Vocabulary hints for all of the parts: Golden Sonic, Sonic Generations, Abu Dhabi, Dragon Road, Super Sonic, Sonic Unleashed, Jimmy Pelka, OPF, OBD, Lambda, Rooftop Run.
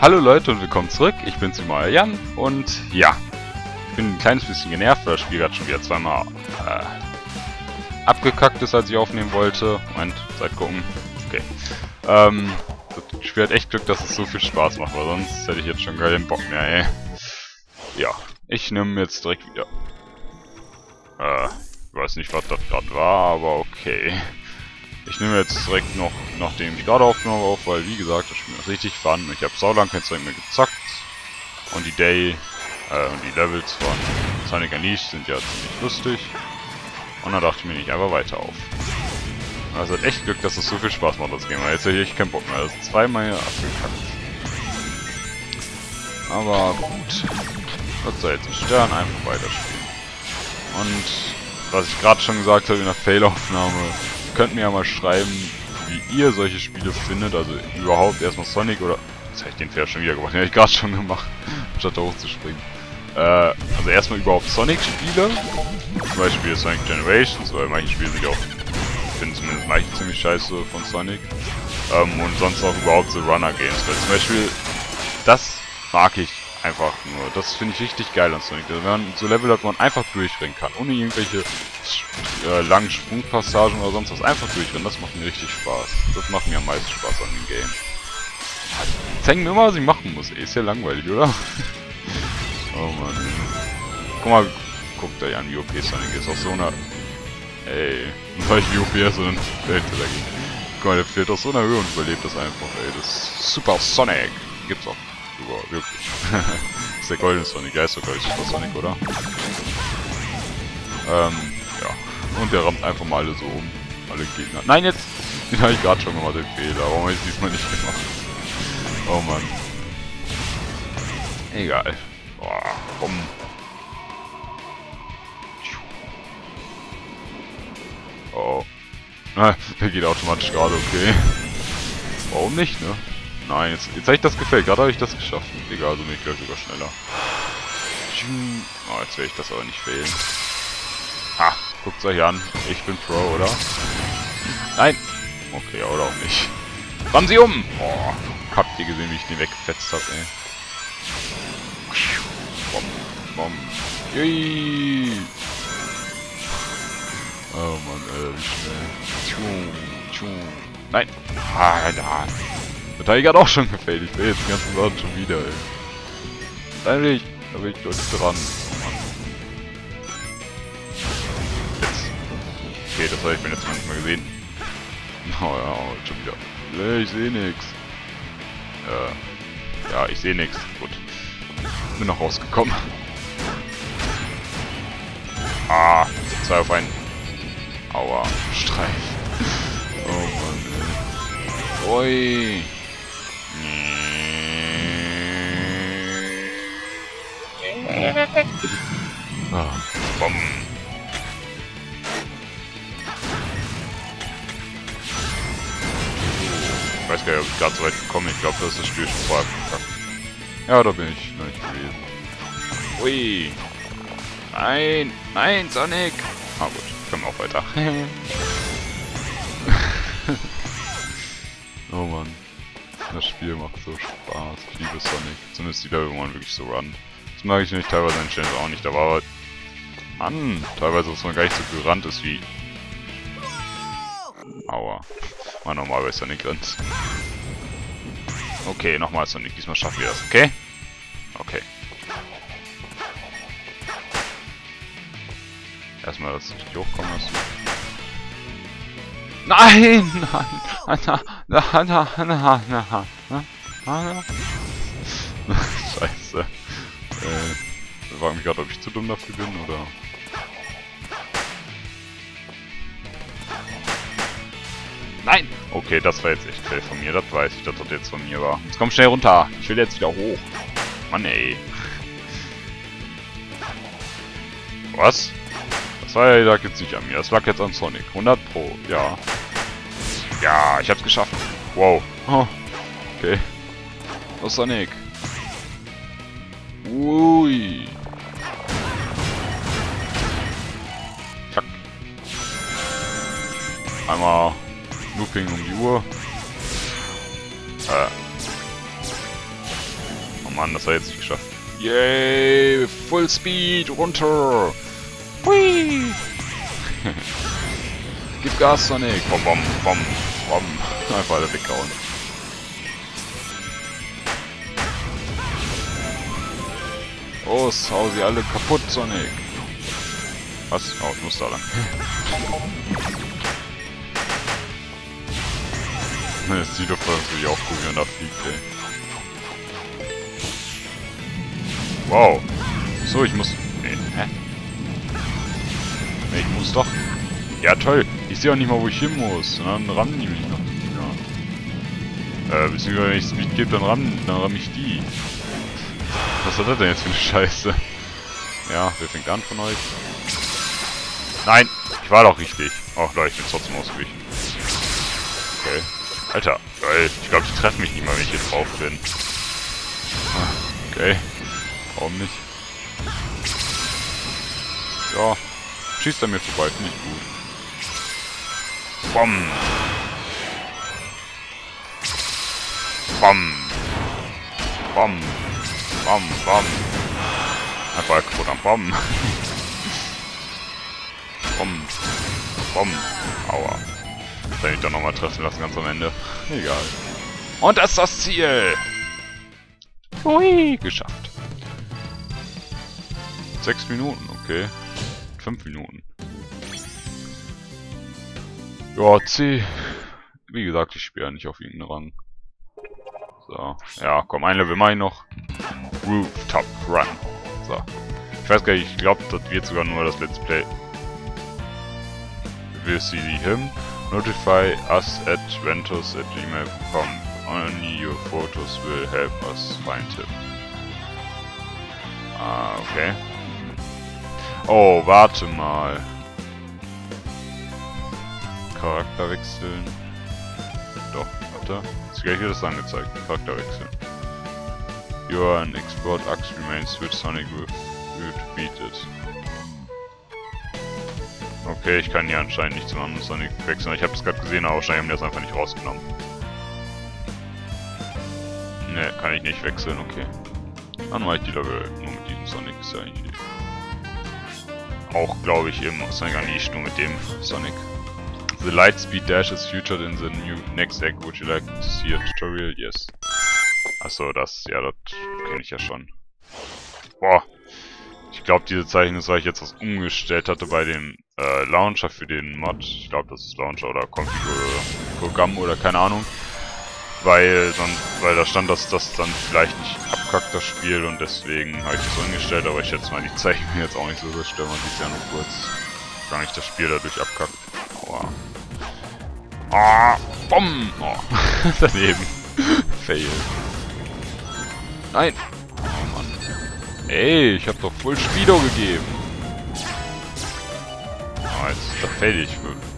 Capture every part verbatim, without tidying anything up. Hallo Leute und willkommen zurück, ich bin's mal Jan und ja, ich bin ein kleines bisschen genervt, weil das Spiel gerade schon wieder zweimal äh, abgekackt ist, als ich aufnehmen wollte. Moment, seid gucken. Okay. Ähm, das Spiel hat echt Glück, dass es so viel Spaß macht, weil sonst hätte ich jetzt schon gar keinen Bock mehr, ey. Ja, ich nehme jetzt direkt wieder. Äh, ich weiß nicht, was das gerade war, aber okay. Ich nehme jetzt direkt noch, nachdem ich gerade aufgenommen habe, auf, weil wie gesagt, das Spiel ist richtig fun. Ich habe saulang kein Zeug mehr gezockt. Und die Day äh, und die Levels von Sonic Unleashed sind ja ziemlich lustig. Und dann dachte ich mir nicht einfach weiter auf. Also hat echt Glück, dass es das so viel Spaß macht, das Game. Jetzt hätte ich keinen Bock mehr. Das ist zweimal hier abgekackt. Aber gut. Gott sei Dank, Stern einfach weiterspielen. Und was ich gerade schon gesagt habe in der Fail-Aufnahme. Könnt mir ja mal schreiben, wie ihr solche Spiele findet, also überhaupt erstmal Sonic oder... Jetzt habe ich den Fehler schon wieder gemacht, den habe ich gerade schon gemacht, statt da hochzuspringen. Äh, also erstmal überhaupt Sonic-Spiele, zum Beispiel Sonic Generations, weil manche Spiele sind auch, finden zumindest manche ziemlich scheiße von Sonic. Ähm, und sonst auch überhaupt so Runner-Games, weil zum Beispiel, das mag ich einfach nur, das finde ich richtig geil an Sonic, wenn man so Level hat, wo man einfach durchrennen kann, ohne irgendwelche... Äh, langen Sprungpassagen oder sonst was einfach durchrennen, das macht mir richtig Spaß. Das macht mir am meisten Spaß an dem Game. Jetzt hängen wir immer, was ich machen muss. Ey, ist ja langweilig, oder? Oh Mann. Guck mal, guckt euch an, wie O P Sonic ist. Auf so einer... Ey, weil ich wie O P ist, dann fällt er dagegen. Guck mal, der fällt aus so einer Höhe und überlebt das einfach, ey. Das ist Super Sonic. Gibt's auch. Super, wirklich. Das ist der Golden Sonic. Der heißt doch, glaube ich, Super Sonic, oder? Ähm... Ja, und der rammt einfach mal alle so um. Alle Gegner. Nein, jetzt! Den habe ich gerade schon gemacht, den Fehler. Warum habe ich es diesmal nicht gemacht? Oh Mann. Egal. Boah, komm. Oh. Na, der geht automatisch gerade, okay. Warum nicht, ne? Nein, jetzt, jetzt habe ich das gefällt. Gerade habe ich das geschafft. Egal, so bin ich gleich sogar schneller. Oh, jetzt werde ich das aber nicht fehlen. Ha, guckt's euch an. Ich bin Pro, oder? Nein! Okay, oder auch nicht. Rammen Sie um! Oh, habt ihr gesehen, wie ich den weggefetzt hab, ey? Bom, bom. Yay! Oh Mann, ey, wie schnell. Tschum, tschum. Nein! Ah, da! Der Tiger hat auch schon gefällt. Ich will jetzt die ganzen Sachen schon wieder, ey. Da bin ich, da bin ich gleich dran. Okay, das habe ich mir jetzt manchmal gesehen. Oh ja, schon wieder. Ich sehe nichts. Äh, ja, ich sehe nichts. Gut. Bin noch rausgekommen. Ah, zwei auf einen. Aua, Streif. Oh Mann. Oi. Ah, Bom. Ich weiß gar nicht, ob ich gerade so weit gekommen bin. Ich glaube, das ist das Spiel schon vorher abgekackt. Ja, da bin ich noch nicht gewesen. Ui. Nein. Nein, Sonic. Ah gut, können wir auch weiter. Oh Mann. Das Spiel macht so Spaß. Ich liebe Sonic. Zumindest die Level, wo man wirklich so runnt. Das mag ich nicht, teilweise an Challenge auch nicht. Da war aber... Mann. Teilweise, dass man gar nicht so gerannt ist wie... Aua. Mal nochmal bei Sonic Grenz. Okay, nochmal Sonic. Diesmal schaffen wir das, okay? Okay. Erstmal, dass ich hochkommen muss. Nein! Nein! Nein! Nein! Nein! Scheiße. Äh, ich frage mich gerade, ob ich zu dumm dafür bin, oder... Nein! Okay, das war jetzt echt fail von mir. Das weiß ich, dass das jetzt von mir war. Jetzt komm schnell runter. Ich will jetzt wieder hoch. Mann, ey. Was? Das war ja lag jetzt nicht an mir. Das lag jetzt an Sonic. hundert Pro. Ja. Ja, ich hab's geschafft. Wow. Oh. Okay. Los, Sonic. Ui. Zack. Einmal... Looping um die Uhr. Äh. Mann, das war jetzt nicht geschafft. Yay! Full Speed! Runter! Hui! Gib Gas, Sonic! Bom, bom, bom, bom. Einfach alle weggehauen. Los, hau sie alle kaputt, Sonic! Was? Oh, ich muss da lang. Das sieht doch voll natürlich auch cool, wenn da fliegt, ey. Wow. So, ich muss... Nee, hä? Nee, ich muss doch... Ja, toll. Ich sehe auch nicht mal, wo ich hin muss. Und dann rammen die mich noch. Ja. Äh, beziehungsweise wenn ich Speed gebe, dann rammen, dann ramm ich die. Was hat das denn jetzt für eine Scheiße? Ja, wer fängt an von euch? Nein, ich war doch richtig. Ach Leute, ich bin trotzdem ausgewichen. Okay. Alter, geil. Ich glaube, die treffen mich nicht mal, wenn ich hier drauf bin. Okay. Warum nicht? Ja. Schießt an mir vorbei, finde ich gut. Bom. Bom. Bom. Bom, bom. Einfach kaputt am Bom. Bom. Bom. Aua. Wenn ich doch nochmal treffen lassen, ganz am Ende. Egal. Und das ist das Ziel! Hui, geschafft. Sechs Minuten, okay. Fünf Minuten. Ja, C. Wie gesagt, ich spiele ja nicht auf irgendeinen Rang. So. Ja, komm, ein Level mache ich noch. Rooftop Run. So. Ich weiß gar nicht, ich glaube, das wird sogar nur das Let's Play. Will sie die hin? Notify us at ventus at gmail punkt com. Only your photos will help us find him. Ah, okay. Oh, warte mal. Charakter wechseln. Doch, warte. Jetzt gleich wird das angezeigt. Charakter wechseln. You are an explored axe remains with Sonic with beat it. Okay, ich kann hier anscheinend nicht zum anderen Sonic wechseln. Ich habe es gerade gesehen, aber wahrscheinlich haben die das einfach nicht rausgenommen. Ne, kann ich nicht wechseln, okay. Dann mache ich die Level nur mit diesem Sonic, ist ja eigentlich auch, glaube ich, eben Sonic Unleashed, nur mit dem Sonic. The light speed dash is featured in the new next act. Would you like to see a tutorial? Yes. Achso, das, ja, das kenne ich ja schon. Boah. Ich glaube, diese Zeichen ist, weil ich jetzt was umgestellt hatte bei dem äh, Launcher für den Mod. Ich glaube, das ist Launcher oder Config-Programm oder keine Ahnung. Weil sonst, weil da stand, dass das dann vielleicht nicht abkackt, das Spiel, und deswegen habe ich das umgestellt. Aber ich schätze mal, die Zeichen mir jetzt auch nicht so zerstören. Man sieht es ja nur kurz, gar nicht das Spiel dadurch abkackt. Aua. Ah, bumm! Oh, daneben. Fail. Nein! Oh Mann. Ey, ich hab doch voll Speedo gegeben. Ah, jetzt ist das fertig.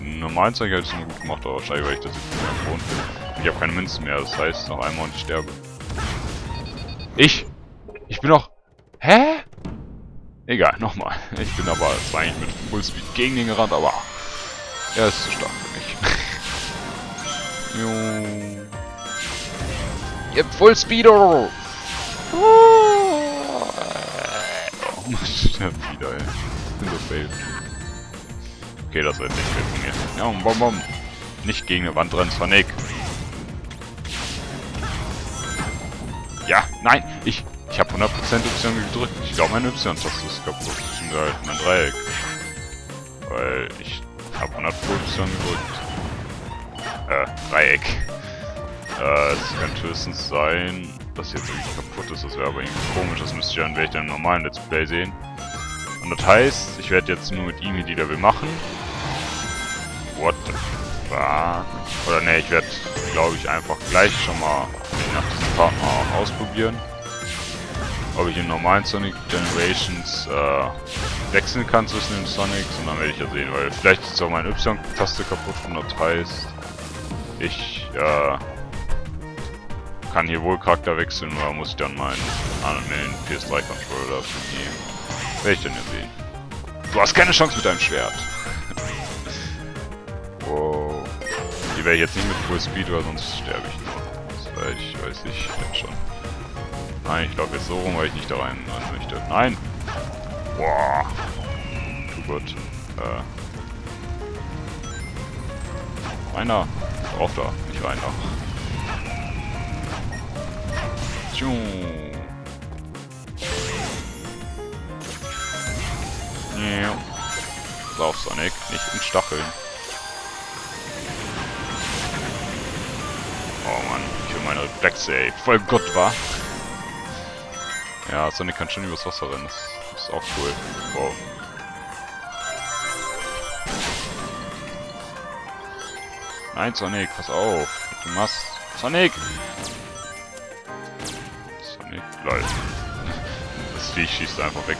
Normalen Zeug hätte ich es nur gut gemacht, aber wahrscheinlich, weil ich das jetzt nicht mehr gewohnt bin. Ich habe keine Münzen mehr, das heißt, noch einmal und ich sterbe. Ich! Ich bin doch... Hä? Egal, nochmal. Ich bin aber zwar eigentlich mit Fullspeed gegen den gerannt, aber... Er ist zu stark für mich. Jo. Ihr habt Fullspeedo! Ich hab wieder, ey. Ich bin so fail. Okay, das wird nicht mehr von mir. Ja, bom, bom. Nicht gegen eine Wand rennen, Sonic. Ja, nein, ich ich habe hundert Prozent Y gedrückt. Ich glaube, meine Y-Taste ist kaputt. Ich bin halt mein Dreieck. Weil ich habe hundert Prozent Y gedrückt. Äh, Dreieck. Äh, es könnte höchstens sein... das jetzt wirklich kaputt ist, das wäre aber irgendwie komisch, das müsste ich dann, werde ich dann im normalen Let's Play sehen. Und das heißt, ich werde jetzt nur mit ihm die Level machen. What the fuck? Oder ne, ich werde, glaube ich, einfach gleich schon mal nach diesem Part mal ausprobieren, ob ich im normalen Sonic Generations äh, wechseln kann zwischen den Sonics, und dann werde ich ja sehen, weil vielleicht ist auch meine Y-Taste kaputt, und das heißt, ich, äh, Ich kann hier wohl Charakter wechseln, oder muss ich dann meinen P S drei Controller dafür nehmen? Werde ich denn ja sehen. Du hast keine Chance mit deinem Schwert! Wow. Die werde ich jetzt nicht mit Full Speed, weil sonst sterbe ich nur. Das weiß ich, weiß ich, ich schon. Nein, ich glaube jetzt so rum, weil ich nicht da rein möchte. Nein! Boah! Too good. Äh. Reiner! Drauf da, nicht rein da. Tschung! Ja. Lauf, Sonic, nicht in Stacheln. Oh Mann, ich will meine Reflexe, ey. Voll gut, wa? Ja, Sonic kann schon übers Wasser rennen. Das ist auch cool. Wow. Nein, Sonic, pass auf. Du machst... Sonic! Sonic, lol. Das Vieh schießt einfach weg.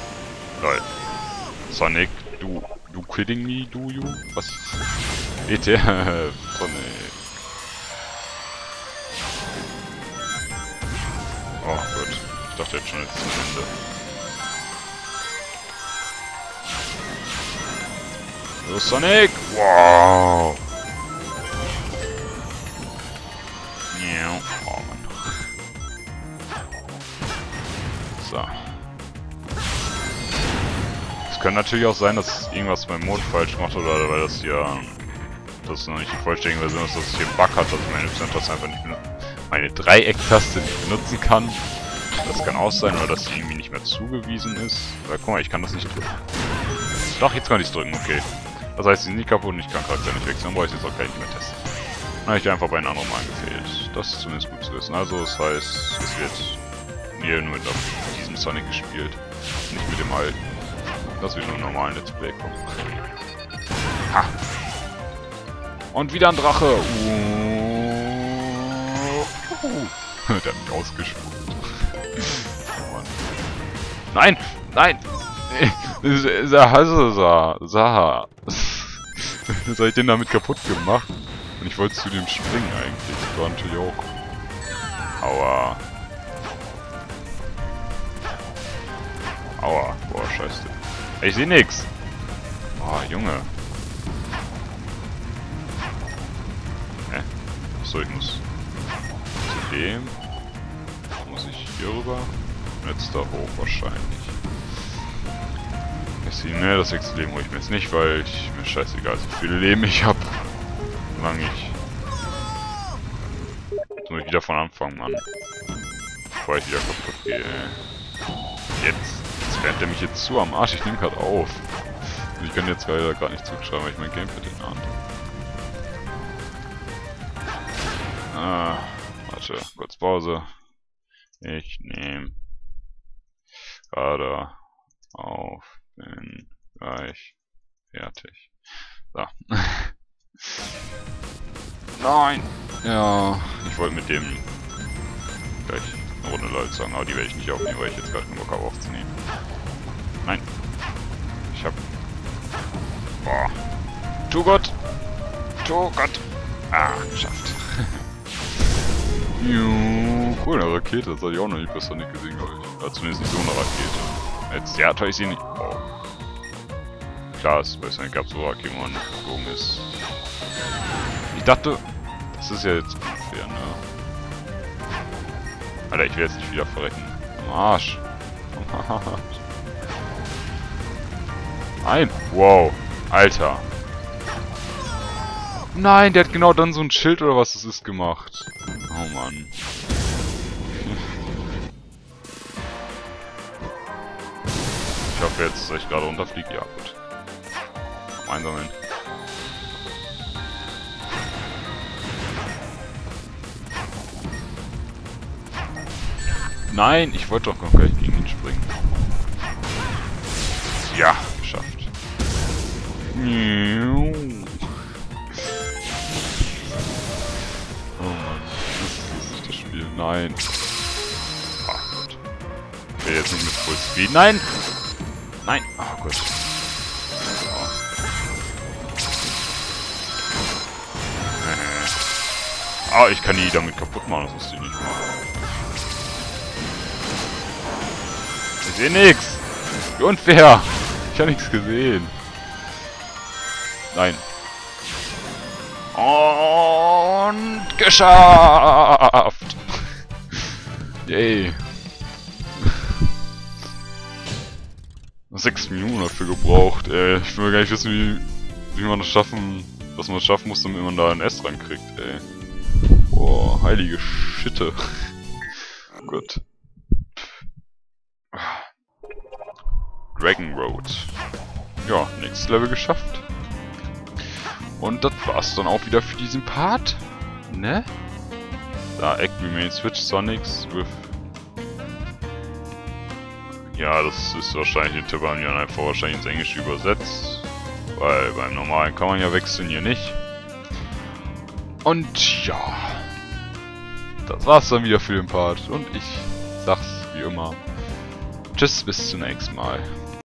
Lol. Sonic, du... Du kidding me, do you? Was? E T F. Sonic. Oh Gott. Ich dachte jetzt schon, jetzt zum Ende. Los, Sonic! Wow! Ja, oh Mann. So. Es kann natürlich auch sein, dass irgendwas beim Mond falsch macht, oder weil das hier... Das ist noch nicht die vollständige Version, dass es hier einen Bug hat, dass meine Y-Taste einfach nicht benutzt. Meine Dreiecktaste nicht benutzen kann. Das kann auch sein, oder dass sie irgendwie nicht mehr zugewiesen ist. Aber guck mal, ich kann das nicht drücken. Doch, jetzt kann ich es drücken, okay. Das heißt, sie sind nicht kaputt und ich kann Charakter nicht wechseln. Dann brauche ich es jetzt auch gar nicht mehr testen. Dann habe ich einfach bei einem anderen Mal gefehlt. Das ist zumindest gut zu wissen. Also, das heißt, es wird hier nur mit diesem Sonic gespielt. Nicht mit dem alten. Das wird nur normalen Let's Play kommen. Ha! Und wieder ein Drache! Uh. Der hat mich ausgespuckt. Oh Mann. Nein! Nein! Saha, Saha. Was hab ich denn damit kaputt gemacht? Und ich wollte zu dem springen eigentlich. Das war natürlich auch. Aua. Aua. Boah, scheiße. Ich seh nix! Boah, Junge. Hä? Achso, ich muss. Zu dem. Muss ich hier rüber? Jetzt da hoch wahrscheinlich. Ich sehe, ne, das sechste Leben hole ich mir jetzt nicht, weil ich mir scheißegal so viele Leben ich habe. Solange ich. Jetzt muss ich wieder von Anfang an. Bevor ich wieder kaputt gehe. Jetzt. Jetzt rennt er mich jetzt zu am Arsch. Ich nehme gerade auf. Und ich kann jetzt leider gerade nicht zurückschreiben, weil ich mein Gamepad in der Hand habe. Ah, warte. Kurz Pause. Ich nehme gerade auf, bin gleich fertig. So. Nein! Ja, ich wollte mit dem gleich eine Runde Leute sagen, aber die werde ich nicht aufnehmen, weil ich jetzt gerade nur Bock habe aufzunehmen. Nein! Ich hab... Boah! Tu Gott! Tu Gott! Ah, geschafft! Juuu, cool, eine Rakete, das hatte ich auch noch nicht bei Sonic gesehen, glaube ich. Ja, zumindest nicht so eine Rakete. Jetzt, ja, hatte ich sie nicht. Oh. Klar, es bei Sonic gab so Raketen, wo man geflogen ist. Ich dachte, das ist ja jetzt unfair, ne? Alter, ich will jetzt nicht wieder verrecken. Am Arsch. Am Arsch. Nein, wow, Alter. Nein, der hat genau dann so ein Schild oder was das ist gemacht. Oh Mann. Ich hoffe jetzt, dass ich gerade runterfliege. Ja, gut. Komm, einsammeln. Nein, ich wollte doch gar nicht gegen ihn springen. Ja, geschafft. Nein. Oh Gott. Ich will jetzt nicht mit Full Speed. Nein! Nein! Oh Gott. Oh. Ah, ich kann die damit kaputt machen, das musst du nicht machen. Ich sehe nix! Wie unfair! Ich habe nichts gesehen. Nein. Und geschafft! Yay! sechs Minuten dafür gebraucht, ey. Ich will gar nicht wissen, wie, wie man das schaffen, was man schaffen muss, damit man da ein S rankriegt, ey. Boah, heilige Schitte. Gut. Dragon Road. Ja, nächstes Level geschafft. Und das war's dann auch wieder für diesen Part. Ne? Da, Act Remains, Switch Sonics with... Ja, das ist wahrscheinlich, den Tipp haben die dann einfach wahrscheinlich ins Englische übersetzt. Weil beim normalen kann man ja wechseln, hier nicht. Und ja, das war's dann wieder für den Part. Und ich sag's wie immer. Tschüss, bis zum nächsten Mal.